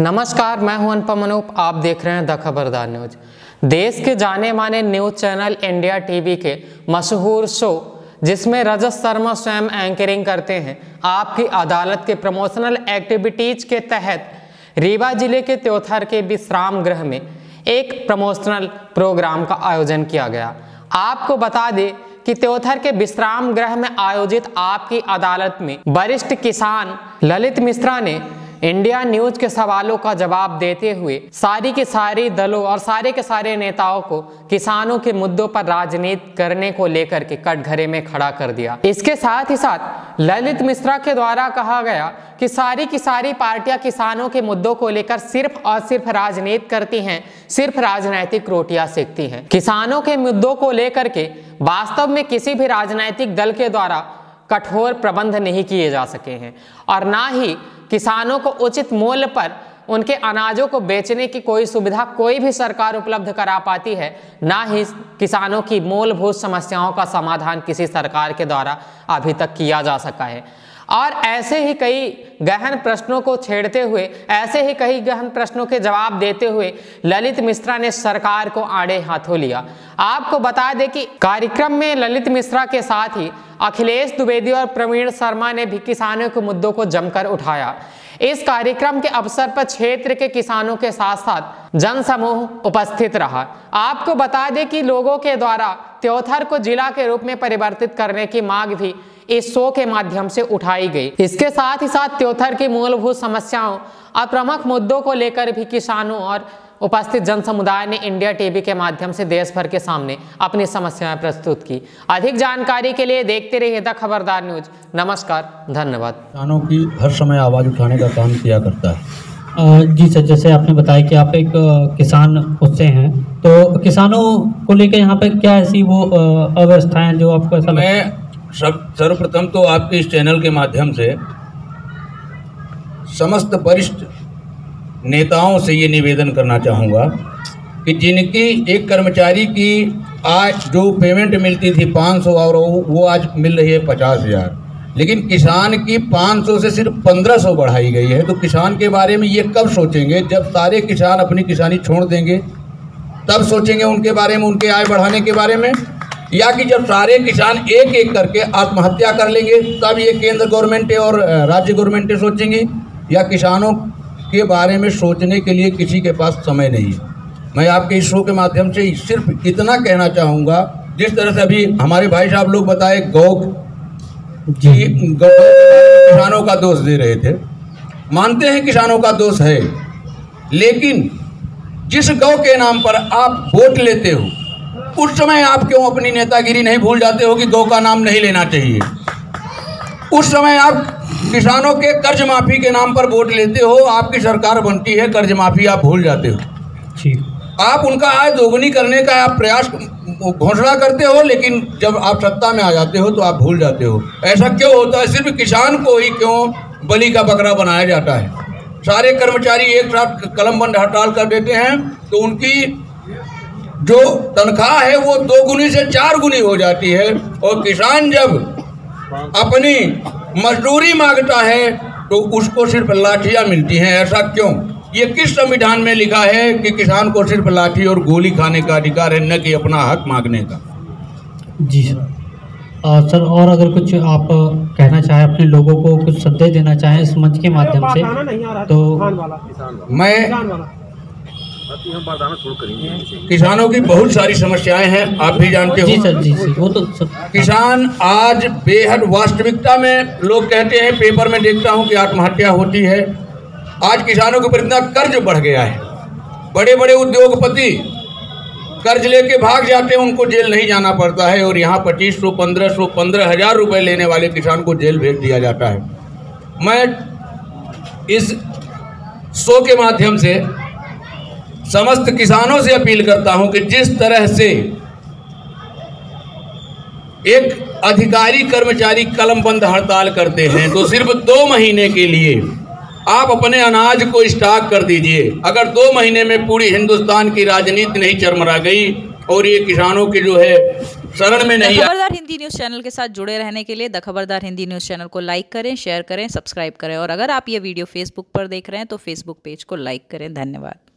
नमस्कार, मैं हूं अनुपम अनूप। आप देख रहे हैं द खबरदार न्यूज। देश के जाने माने न्यूज चैनल इंडिया टीवी के मशहूर शो, जिसमें रजत शर्मा स्वयं एंकरिंग करते हैं, आपकी अदालत के प्रमोशनल एक्टिविटीज के तहत रीवा जिले के त्योंथर के विश्राम गृह में एक प्रमोशनल प्रोग्राम का आयोजन किया गया। आपको बता दें कि त्योंथर के विश्राम गृह में आयोजित आपकी अदालत में वरिष्ठ किसान ललित मिश्रा ने इंडिया न्यूज के सवालों का जवाब देते हुए सारी के सारी दलों और सारे के सारे नेताओं को किसानों के मुद्दों पर राजनीति करने को लेकर के कटघरे में खड़ा कर दिया। इसके साथ ही साथ ललित मिश्रा के द्वारा कहा गया कि सारी की सारी पार्टियां किसानों के मुद्दों को लेकर सिर्फ और सिर्फ राजनीति करती हैं, सिर्फ राजनीतिक रोटियां सेकती हैं। किसानों के मुद्दों को लेकर के वास्तव में किसी भी राजनीतिक दल के द्वारा कठोर प्रबंध नहीं किए जा सके हैं और ना ही किसानों को उचित मूल्य पर उनके अनाजों को बेचने की कोई सुविधा कोई भी सरकार उपलब्ध करा पाती है, ना ही किसानों की मूलभूत समस्याओं का समाधान किसी सरकार के द्वारा अभी तक किया जा सका है। और ऐसे ही कई गहन प्रश्नों को छेड़ते हुए, ऐसे ही कई गहन प्रश्नों के जवाब देते हुए ललित मिश्रा ने सरकार को आड़े हाथों लिया। आपको बता दें कि कार्यक्रम में ललित मिश्रा के साथ ही अखिलेश द्विवेदी और प्रवीण शर्मा ने भी किसानों के मुद्दों को जमकर उठाया। इस कार्यक्रम के अवसर पर क्षेत्र के किसानों के साथ साथ जनसमूह उपस्थित रहा। आपको बता दें कि लोगों के द्वारा त्योंथर को जिला के रूप में परिवर्तित करने की मांग भी इस शो के माध्यम से उठाई गई। इसके साथ ही साथ त्योंथर की मूलभूत समस्याओं और प्रमुख मुद्दों को लेकर भी किसानों और उपस्थित जनसमुदाय ने इंडिया टीवी के माध्यम से देश भर के सामने अपनी समस्याएं प्रस्तुत की। अधिक जानकारी के लिए देखते रहिए द खबरदार न्यूज। नमस्कार, धन्यवाद। किसानों की हर समय आवाज उठाने का काम किया करता है। जी सर, जैसे आपने बताया कि आप एक किसान उससे हैं, तो किसानों को लेकर यहाँ पे क्या ऐसी वो अवस्थाएं जो आपको ऐसा लगे? सर्वप्रथम तो आपके इस चैनल के माध्यम से समस्त वरिष्ठ नेताओं से ये निवेदन करना चाहूँगा कि जिनकी एक कर्मचारी की आज जो पेमेंट मिलती थी 500 और वो आज मिल रही है 50,000, लेकिन किसान की 500 से सिर्फ 1500 बढ़ाई गई है। तो किसान के बारे में ये कब सोचेंगे? जब सारे किसान अपनी किसानी छोड़ देंगे तब सोचेंगे उनके बारे में, उनके आय बढ़ाने के बारे में, या कि जब सारे किसान एक एक करके आत्महत्या कर लेंगे तब ये केंद्र गवर्नमेंटें और राज्य गवर्नमेंटें सोचेंगी, या किसानों के बारे में सोचने के लिए किसी के पास समय नहीं है। मैं आपके इस शो के माध्यम से सिर्फ इतना कहना चाहूँगा, जिस तरह से अभी हमारे भाई साहब लोग बताए गौ किसानों का दोष दे रहे थे। मानते हैं किसानों का दोष है, लेकिन जिस गौ के नाम पर आप वोट लेते हो उस समय आप क्यों अपनी नेतागिरी नहीं भूल जाते हो कि गौ का नाम नहीं लेना चाहिए? उस समय आप किसानों के कर्ज माफी के नाम पर वोट लेते हो, आपकी सरकार बनती है, कर्ज माफी आप भूल जाते हो। आप उनका आय दोगुनी करने का आप प्रयास घोषणा करते हो, लेकिन जब आप सत्ता में आ जाते हो तो आप भूल जाते हो। ऐसा क्यों होता है? सिर्फ किसान को ही क्यों बलि का बकरा बनाया जाता है? सारे कर्मचारी एक साथ कलम बंद हड़ताल कर देते हैं तो उनकी जो तनख्वाह है वो 2 गुनी से 4 गुनी हो जाती है, और किसान जब अपनी मजदूरी मांगता है तो उसको सिर्फ लाठियाँ मिलती हैं। ऐसा क्यों? ये किस संविधान में लिखा है कि किसान को सिर्फ लाठी और गोली खाने का अधिकार है, न कि अपना हक मांगने का? जी सर, और अगर कुछ आप कहना चाहें, अपने लोगों को कुछ संदेश देना चाहें इस मंच के माध्यम से, तो मैं किसानों की बहुत सारी समस्याएं हैं, आप भी जानते हो। जी सर, जी सर, वो तो किसान आज बेहद वास्तविकता में लोग कहते हैं, पेपर में देखता हूं कि आत्महत्या होती है। आज किसानों के ऊपर इतना कर्ज बढ़ गया है, बड़े बड़े उद्योगपति कर्ज लेके भाग जाते हैं, उनको जेल नहीं जाना पड़ता है, और यहाँ 2500, 1500, 15,000 रुपये लेने वाले किसान को जेल भेज दिया जाता है। मैं इस शो के माध्यम से समस्त किसानों से अपील करता हूं कि जिस तरह से एक अधिकारी कर्मचारी कलमबंद हड़ताल करते हैं तो सिर्फ 2 महीने के लिए आप अपने अनाज को स्टॉक कर दीजिए। अगर 2 महीने में पूरी हिंदुस्तान की राजनीति नहीं चरमरा गई और ये किसानों के जो है शरण में नहीं। खबरदार हिंदी न्यूज चैनल के साथ जुड़े रहने के लिए खबरदार हिंदी न्यूज चैनल को लाइक करें, शेयर करें, सब्सक्राइब करें और अगर आप ये वीडियो फेसबुक पर देख रहे हैं तो फेसबुक पेज को लाइक करें। धन्यवाद।